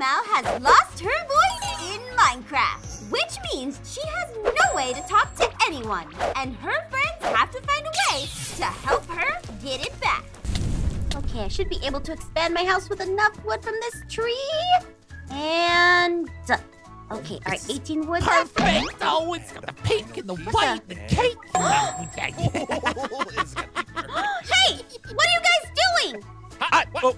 Aphmau has lost her voice in Minecraft, which means she has no way to talk to anyone, and her friends have to find a way to help her get it back. Okay, I should be able to expand my house with enough wood from this tree, and done. Okay, all right, 18 wood. Perfect! Oh, it's got the pink and the white and the cake. Hey, what are you guys doing? What?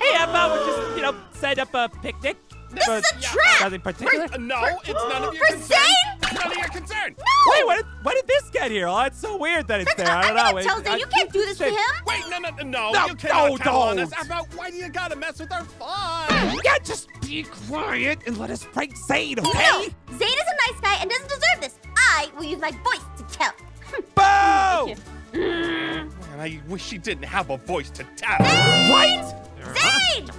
Hey, Aphmau, we're just, you know, set up a picnic. This is a trap! Nothing particular? No, it's none of your concern. For Zane? None of your concern. No! Wait, why did this get here? Oh, it's so weird that it's there. I don't know. Tell Zane, you can't do this to him. Wait, no, you cannot tell on us. Aphmau, why do you gotta mess with our fun? Yeah, just be quiet and let us prank Zane, okay? No, Zane is a nice guy and doesn't deserve this. I will use my voice to tell. Boom! Man, I wish she didn't have a voice to tell. Zane! Right? Zane!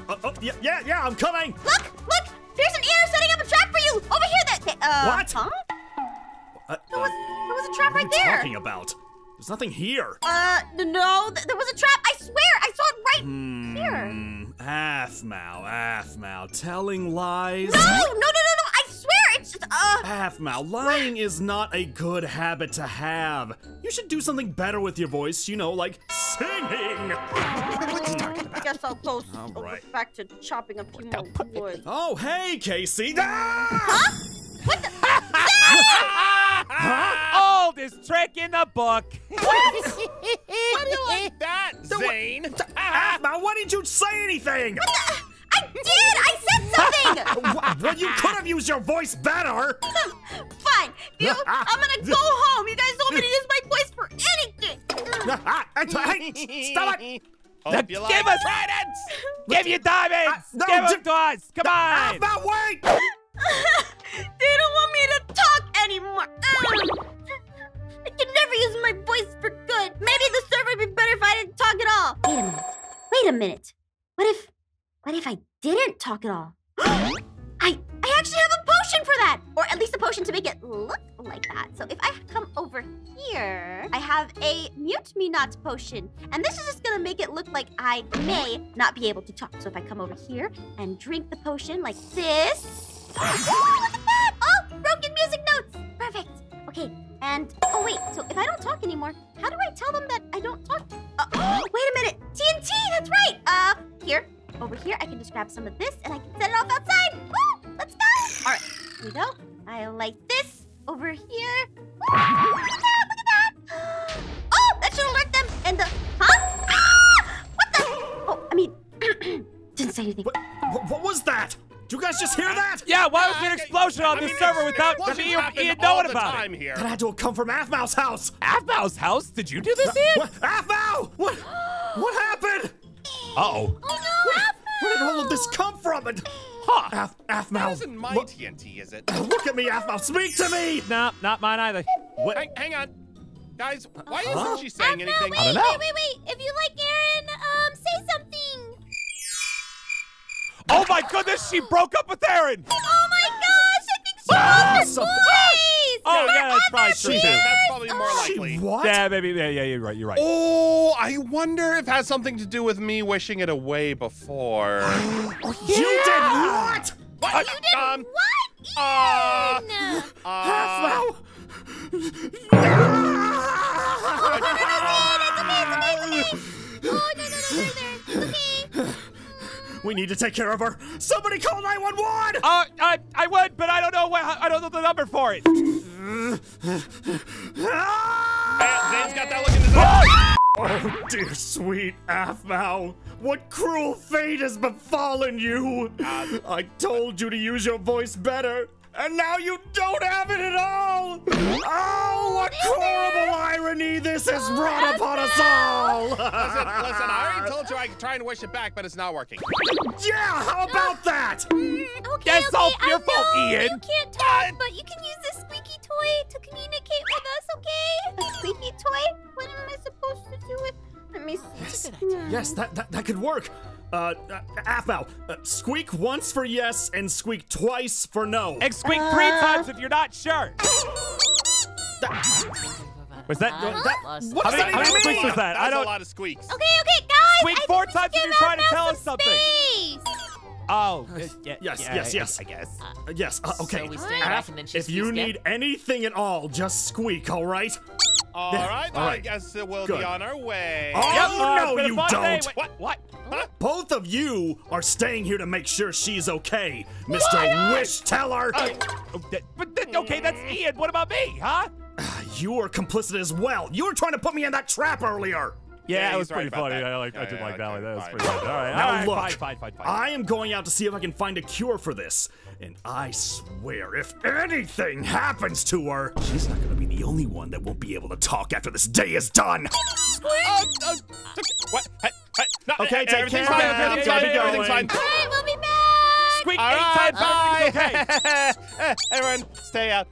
Yeah, I'm coming. Look! Pierce and Ian are setting up a trap for you. Over here, what? Huh? There was a trap right there. What are you talking about? There's nothing here. No, there was a trap. I swear, I saw it right here. Aphmau, telling lies. No, I swear, it's just, Aphmau, lying is not a good habit to have. You should do something better with your voice, you know, like singing. I guess I'll go back to chopping a few more wood. Oh, hey, Casey. Huh? What the? Huh? Oldest trick in the book. What? Why do you like that, Zane? Aphmau, why didn't you say anything? What the? I did! I said something! Well, you could have used your voice better. Fine. I'm gonna go home. You guys don't want me to use my voice for anything. Hey, stop it! Give us credits! Give you diamonds! Give them to us! Come on! Aphmau, wait! They don't want me to talk anymore. I can never use my voice for good. Maybe the server would be better if I didn't talk at all. Wait a minute. What if I didn't talk at all? I actually have a potion for that! Or at least a potion to make it look like that. So if I come over here, I have a mute me not potion. And this is just gonna make it look like I may not be able to talk. So if I come over here and drink the potion like this. Oh, look at that! Oh, broken music notes! Perfect. Okay, and, oh wait, so if I don't talk anymore, how do I tell them that I don't talk? Wait a minute, TNT, that's right! Here. Over here, I can just grab some of this, and I can set it off outside. Woo! Let's go! All right, here we go. I like this. Over here. Woo! Look at that! Oh, that should alert them. And the... Huh? Ah! What the... Oh, I mean... didn't say anything. What was that? Did you guys just hear that? Yeah, why was there an explosion on this server without me or Ian knowing about it? That had to have come from Aphmau's house. Aphmau's house? Did you do this, Ian? Aphmau! What happened? Uh-oh. Oh, no, Aphmau! Where did all of this come from? Aphmau. That isn't my TNT, is it? Look at me, Aphmau. Speak to me! No, not mine either. What? Hang on. Guys, why isn't she saying anything? I don't know. Wait. If you like Aaron, say something. Oh, my goodness. She broke up with Aaron. Oh, my gosh. I think she lost her voice. Oh, yeah, that's probably true, too. That's probably more likely. What? Yeah, maybe. Yeah, you're right. Oh, I wonder if it has something to do with me wishing it away before. You did what? What? You did what? Aphmau. No, it's okay. Oh, no, there. Okay. We need to take care of her. Somebody call 911! I would, but I don't know the number for it. Zane's got that look in his eye. Oh, dear sweet Aphmau. What cruel fate has befallen you? I told you to use your voice better, and now you don't have it at all. Oh, what horrible irony this has brought upon us all. Listen, I already told you I could try and wish it back, but it's not working. Yeah, how about that? Okay, that's all your fault, Ian. You can't talk, but you can use this squeaky toy to communicate with us, okay? A squeaky toy? What am I supposed to do with? Let me see. Yes, that could work. Aphmau, squeak once for yes and squeak twice for no. And squeak 3 times if you're not sure. Was that? How many squeaks was that? That's a lot of squeaks. Okay, guys. Squeak 4 times if you're trying to tell us something. Oh, yes. I guess. Yes. Okay. So Aph, and then if you need anything at all, just squeak. All right. All right. I guess we'll be on our way. Oh no, you don't. What? What? Huh? Both of you are staying here to make sure she's okay, Mr. Wish Teller. Okay, that's Ian. What about me, huh? You are complicit as well. You were trying to put me in that trap earlier. Yeah, it was pretty funny. I did like that. That was pretty funny. All right, now look, I am going out to see if I can find a cure for this. And I swear, if anything happens to her, she's not going to be the only one that won't be able to talk after this day is done. What? Okay, take care. Everything's fine. All right, we'll be back. Squeak 8 times back, okay. Everyone, stay out.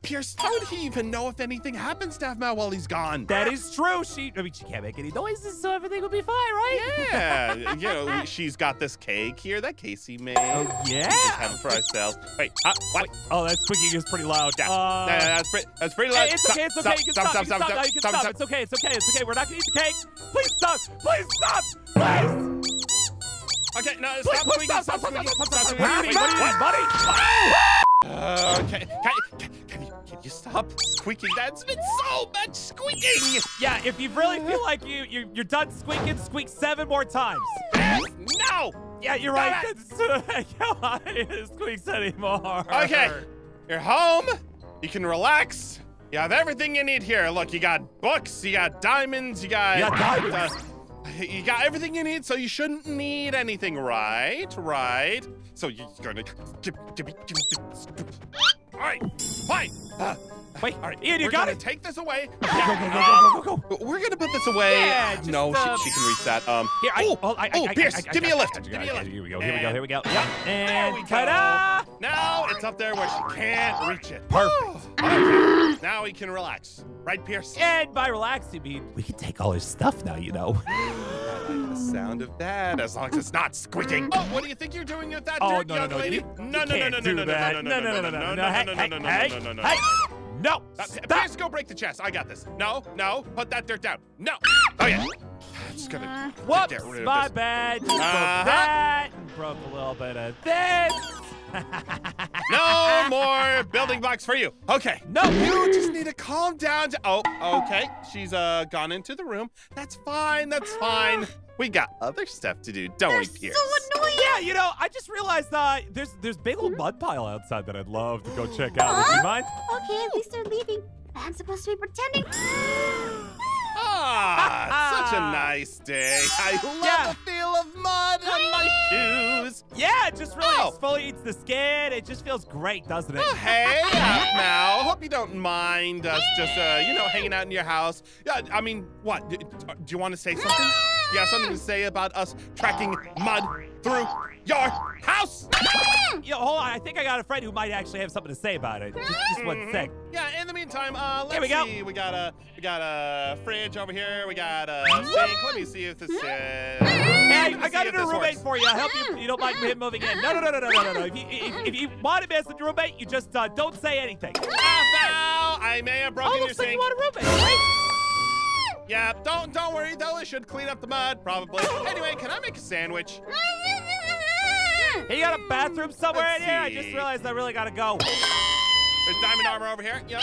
Pierce, how would he even know if anything happens to Aphmau while he's gone? That is true. I mean, she can't make any noises, so everything will be fine, right? Yeah. You know, she's got this cake here that Casey made. Oh, yeah. We just have it for ourselves. Wait, what? Oh, that squeaking is pretty loud. Yeah. That's pretty loud. Hey, it's okay, it's okay. You can stop. You can stop. It's okay, it's okay, it's okay. We're not going to eat the cake. Please stop. Please stop. Please. Okay, no, stop! Wait, what do you mean, buddy? Okay, can you stop squeaking? That's been so much squeaking! Yeah, if you really feel like you're done squeaking, squeak 7 more times. No! Yeah, you're right. I can't squeak anymore. Okay, you're home. You can relax. You have everything you need here. Look, you got books, you got diamonds, you got... You got everything you need, so you shouldn't need anything, right? Right? So you're gonna... All right, fine. Wait, all right, Ian, you got it. Take this away. Go. We're gonna put this away. Yeah, just, no, she can reach that. Here, Pierce, give me a lift. Give me a lift. Here we go. Yeah, and there we ta-da! Now it's up there where she can't reach it. Perfect. Okay. Now we can relax, right, Pierce? And by relax, you mean we can take all his stuff now, you know. I like the sound of that, as long as it's not squeaking. Oh, what do you think you're doing with that dirty young lady? No, no! Pierce, go break the chest. I got this. No, put that dirt down. No! Oh, yeah. I'm just gonna get rid of this. My bad. Broke that. Broke a little bit of this. No more building blocks for you. Okay. No, you just need to calm down. Okay. She's gone into the room. That's fine. That's fine. We got other stuff to do, don't we, Pierce? So annoying. Yeah, you know, I just realized there's big old mud pile outside that I'd love to go check out. Would you mind? Okay, at least they're leaving. I'm supposed to be pretending. Such a nice day. I love the feel of mud on my shoes. Yeah, it just really exfoliates the skin. It just feels great, doesn't it? Oh, hey, Aphmau. Hope you don't mind us just, you know, hanging out in your house. Yeah, I mean, what? Do you want to say something? You have something to say about us tracking mud through your house? Yo, hold on. I think I got a friend who might actually have something to say about it. Just one sec. Yeah, in the meantime, let's see. We got a fridge over here. We got a sink. Let me see if this is... Hey, I got a new roommate for you. I'll help you. You don't mind him moving in. No. If you want to mess with your roommate, you just don't say anything. Aphmau, I may have broken your sink. Oh, looks like you want a roommate, right? Yeah, don't worry though, I should clean up the mud, probably. Anyway, can I make a sandwich? Hey, you got a bathroom somewhere in here? I just realized I really gotta go. There's diamond armor over here. Yeah,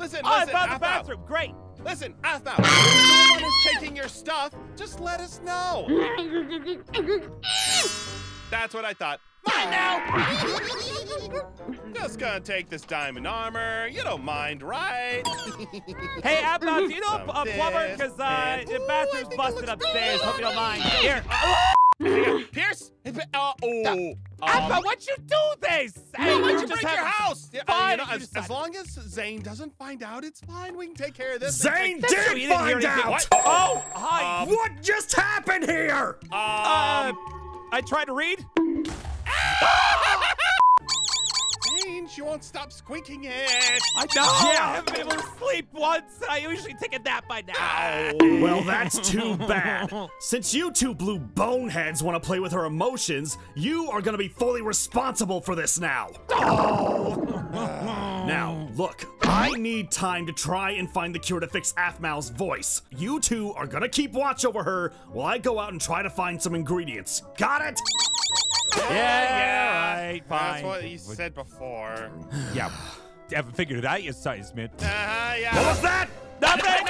Listen, I found the bathroom, great. Listen, Aphmau, if someone is taking your stuff, just let us know. That's what I thought. Mine now! Just gonna take this diamond armor. You don't mind, right? Hey, Aphmau, do you know a plumber? Because the bathroom's busted upstairs. Hope you don't mind. Here. Pierce? Aphmau, why'd you do this? Hey, why'd you break your house? Fine. You know, as long as Zane doesn't find out, it's fine. We can take care of this. Zane did find out! What? Oh, hi. What just happened here? I tried to read. Zane, she won't stop squeaking it. I know. Yeah. I haven't been able to sleep once. I usually take a nap by now. Well, that's too bad. Since you two blue boneheads want to play with her emotions, you are going to be fully responsible for this now. Now, look, I need time to try and find the cure to fix Aphmau's voice. You two are going to keep watch over her while I go out and try to find some ingredients. Got it? Yeah, right, fine. That's what you said before. Yeah, haven't figured it out yet, man. Yeah. What was that? Nothing.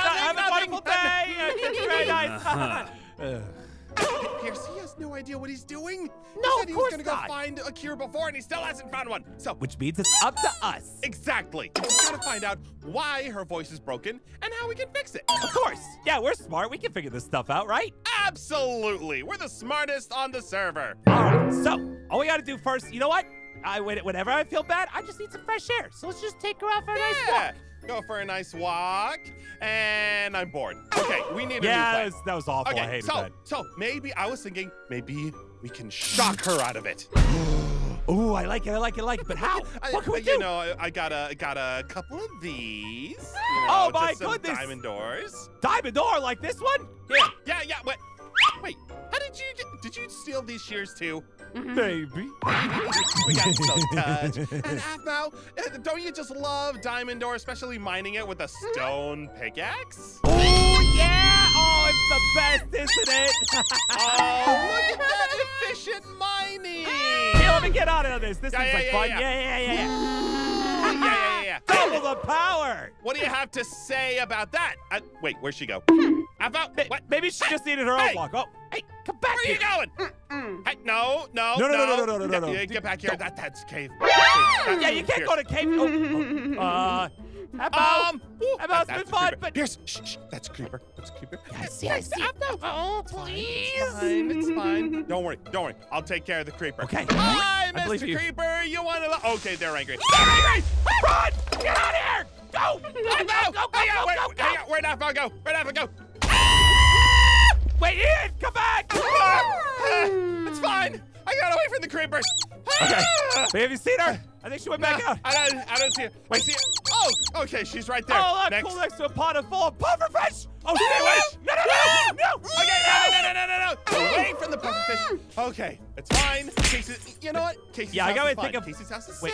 Pierce, he has no idea what he's doing. No, he said he was gonna go find a cure before, and he still hasn't found one. So, which means it's up to us. Exactly. We gotta find out why her voice is broken and how we can fix it. Of course. Yeah, we're smart. We can figure this stuff out, right? Absolutely. We're the smartest on the server. All right. So, all we gotta do first, you know what? Whenever I feel bad, I just need some fresh air. So let's just take her out for a nice walk. Go for a nice walk, and I'm bored. Okay, we need a new plan. That was awful. Okay, I hated that. So maybe I was thinking maybe we can shock her out of it. Ooh, I like it. I like it. I like it. But how? What can we do? You know, I got a couple of these. You know, oh my goodness! Diamond doors. Diamond door like this one? Yeah. Yeah. Wait. How did you steal these shears too? Baby. We got so touch. And Aphmau, don't you just love diamond ore, especially mining it with a stone pickaxe? Oh, yeah! Oh, it's the best, isn't it? Oh, look at that efficient mining! Hey, let me get out of this. This is like fun. Yeah. Double the power! What do you have to say about that? Wait, where'd she go? Aphmau, what? Maybe she just needed her own walk. Oh, hey, come back here. Where are you going? Hey, no. Get back here. That's cave. Yeah, you can't go to cave. Aphmau's been fun, but Pierce, shh, that's a creeper. I see. Oh, please. It's fine. Don't worry. I'll take care of the creeper. Okay. Hi, Mr. Creeper. You want to? Okay, they're angry. Run! Get out of here! Go! Go! Where'd Aphmau go? Wait, Ian, come back! It's fine. I got away from the creepers. Okay. Wait, have you seen her? I think she went back out. I don't see her. Wait, see her. Oh, okay, she's right there. Oh, look, cool, next to a pot of full of pufferfish. Oh, stay away. No. Okay, no. Away from the pufferfish. Okay, it's fine. Casey, you know what? Casey's house is safe.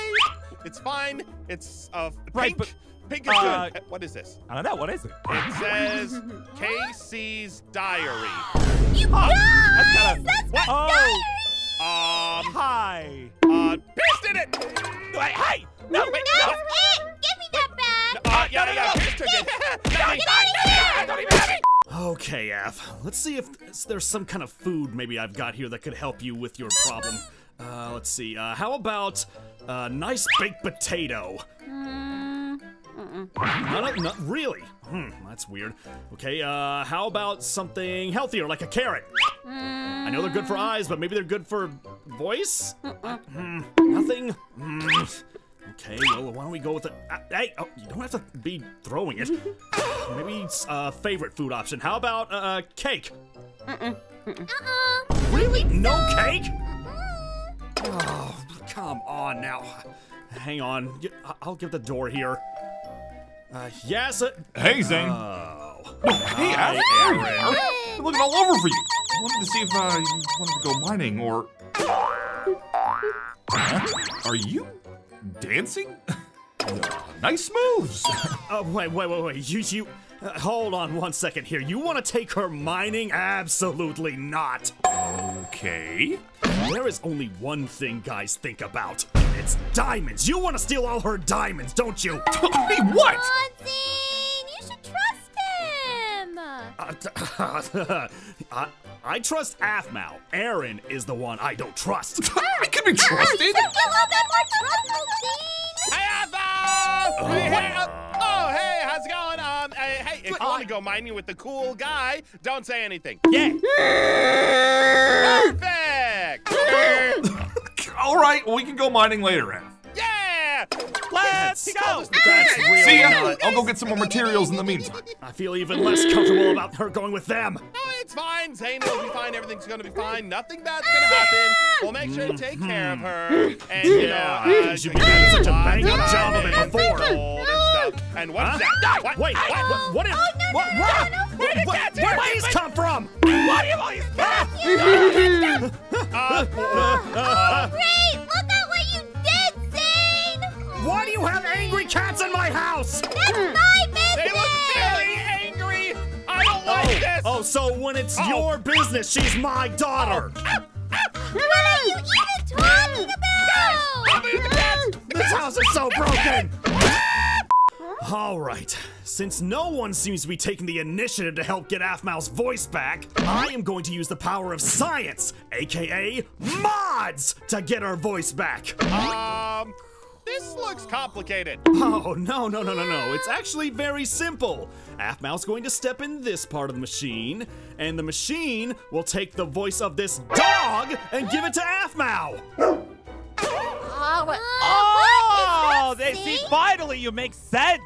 It's fine. It's pink. Right, but pink is good. What is this? I don't know. What is it? It says Casey's diary. That's not a diary. Hi. Pierce did it. Hey. No, give me that back. No. Pierce took it. Don't even have it. Okay, Aph. Let's see if there's some kind of food maybe I've got here that could help you with your problem. Let's see. How about nice baked potato? Not really. That's weird. Okay, how about something healthier, like a carrot? I know they're good for eyes, but maybe they're good for voice? Nothing? Okay, well, why don't we go with hey, oh, you don't have to be throwing it. Maybe it's a favorite food option. How about cake? Really? No cake? Oh, come on now. Hang on. I'll get the door here. Yes. Hey, Zane. Hey, Aaron. I'm looking all over for you. I wanted to see if you wanted to go mining or. Are you dancing? Nice moves. Wait. You. Hold on one second here. You want to take her mining? Absolutely not. Okay. There is only one thing guys think about. It's diamonds. You want to steal all her diamonds, don't you? Hey, what? Oh, Zane, you should trust him. I trust Aphmau. Aaron is the one I don't trust. I can be trusted. You should get a little bit more trustful, Zane. Hey, Aphmau! Hey, how's it going? Hey, if you want to go mining with the cool guy, don't say anything. Yeah. Perfect. All right, well, we can go mining later, Aph. Yeah! Let's go! See ya! I'll go get some more materials in the meantime. I feel even less comfortable about her going with them. No, it's fine. Zane will be fine. Everything's gonna be fine. Nothing bad's gonna happen. We'll make sure to take care of her. And, you know, you should be doing such a bang-up job of it before. And what's that? Wait, what is... Where did these come from? What do you want these cats? Oh, great! Look at what you did, Zane! Why do you have angry cats in my house? That's my business! They look very angry! I don't like this! Oh, so when it's your business, she's my daughter! What are you even so broken! Alright, since no one seems to be taking the initiative to help get Aphmau's voice back, I am going to use the power of science, aka MODS, to get our voice back. This looks complicated. Oh, no. It's actually very simple. Aphmau's going to step in this part of the machine, and the machine will take the voice of this dog and give it to Aphmau. See, finally you make sense.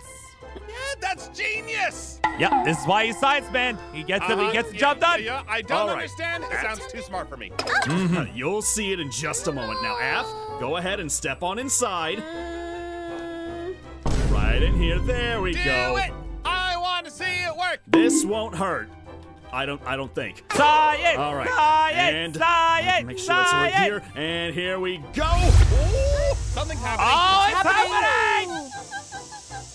Yeah, that's genius. Yeah, this is why he's science man. He gets it. He gets the job done. Yeah, I don't understand. It sounds too smart for me. You'll see it in just a moment. Now, Aph, go ahead and step on inside. Right in here. There we go. Do it. I want to see it work. This won't hurt. I don't think. Science. All right. Science. And science. Make sure that's right here. And here we go. Ooh, something's happening. Oh, it's happening.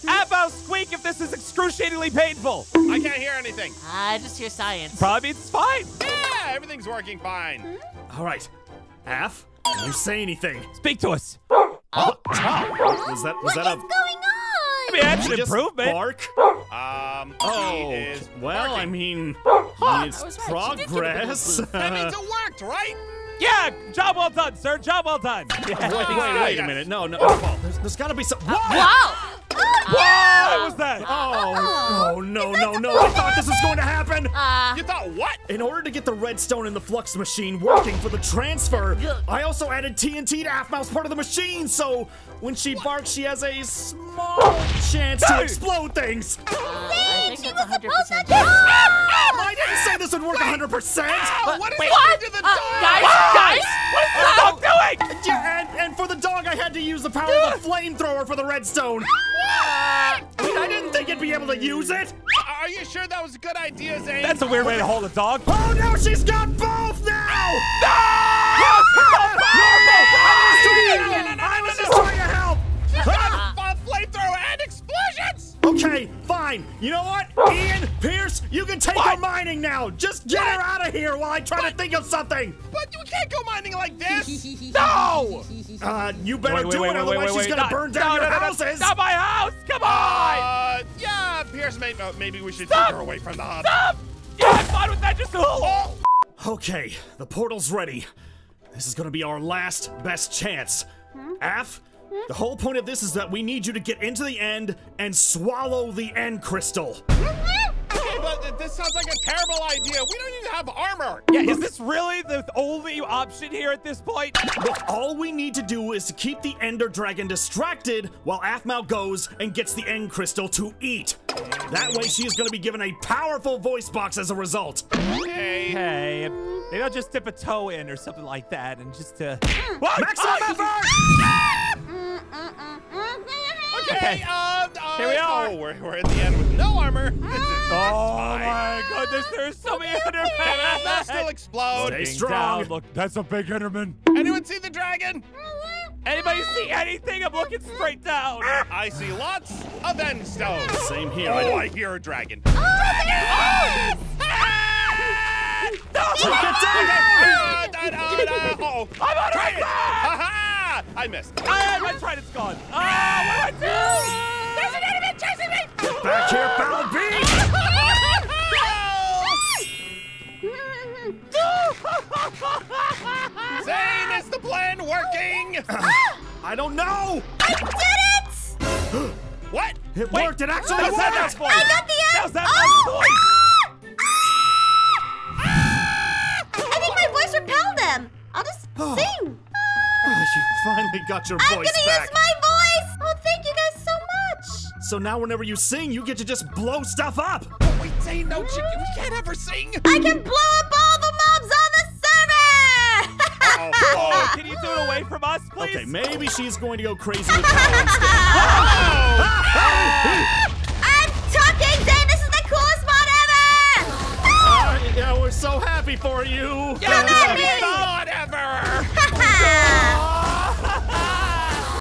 Aphmau, squeak if this is excruciatingly painful. I can't hear anything. I just hear science. Probably it's fine. Yeah, everything's working fine. All right, Aph, can you say anything? Speak to us. What is going on? I mean, that's an improvement. Bark. Barking. I mean, it's progress. That means it worked, right? Yeah, job well done, sir. Job well done. Yeah. Wait a minute. No. Oh, there's got to be some. Wow. What was that? Oh no! I thought this was going to happen. You thought what? In order to get the redstone in the flux machine working for the transfer, I also added TNT to Aphmau's part of the machine, so when she barks, she has a small chance to explode things. Zane, she was supposed to die. I didn't say this would work 100%. What is going to the dog? Guys, what is the dog doing? And for the dog, I had to use the power of the flamethrower for the redstone. I didn't think you'd be able to use it! Are you sure that was a good idea, Zane? That's a weird way to hold a dog. Oh no, she's got both now! No! I was just trying to help! She's got flamethrower and explosions! Okay, fine. You know what? Ian, Pierce, you can take her mining now. Just get her out of here while I try to think of something. But you can't go mining like this. No! You better do it, otherwise she's gonna burn down your houses. Stop my house! Come on! Yeah, Pierce, maybe we should take her away from the hub. Stop! Yeah, I'm fine with that. Just okay, the portal's ready. This is gonna be our last best chance. Aph. The whole point of this is that we need you to get into the end and swallow the end crystal. Okay, but this sounds like a terrible idea. We don't even have armor. Yeah, is this really the only option here at this point? Look, all we need to do is to keep the Ender Dragon distracted while Aphmau goes and gets the end crystal to eat. That way she is going to be given a powerful voice box as a result. Okay. Hey, maybe I'll just dip a toe in or something like that and just maximum effort! Okay, here we are. We're at the end with no armor. My goodness, there's so many Endermen. They'll still explode. Stay strong. Look, that's a big Enderman. Anyone see the dragon? Anybody see anything? I'm looking straight down. I see lots of endstones. Same here. Oh, I hear a dragon. Oh! I'm on a dragon! I missed. My trident's gone. Oh, what do I do? There's an enemy chasing me! Get back here, foul beast! Zane, is the plan working? I don't know! I did it! What? It worked, it actually worked! I got the end! That was that I think my voice repelled them! I'll just sing! You finally got your voice back. I'm gonna use my voice! Oh, thank you guys so much! So now whenever you sing, you get to just blow stuff up! Oh, wait, Zane, no, we can't ever sing! I can blow up all the mobs on the server! Oh, can you do it away from us, please? Okay, maybe she's going to go crazy with her instead.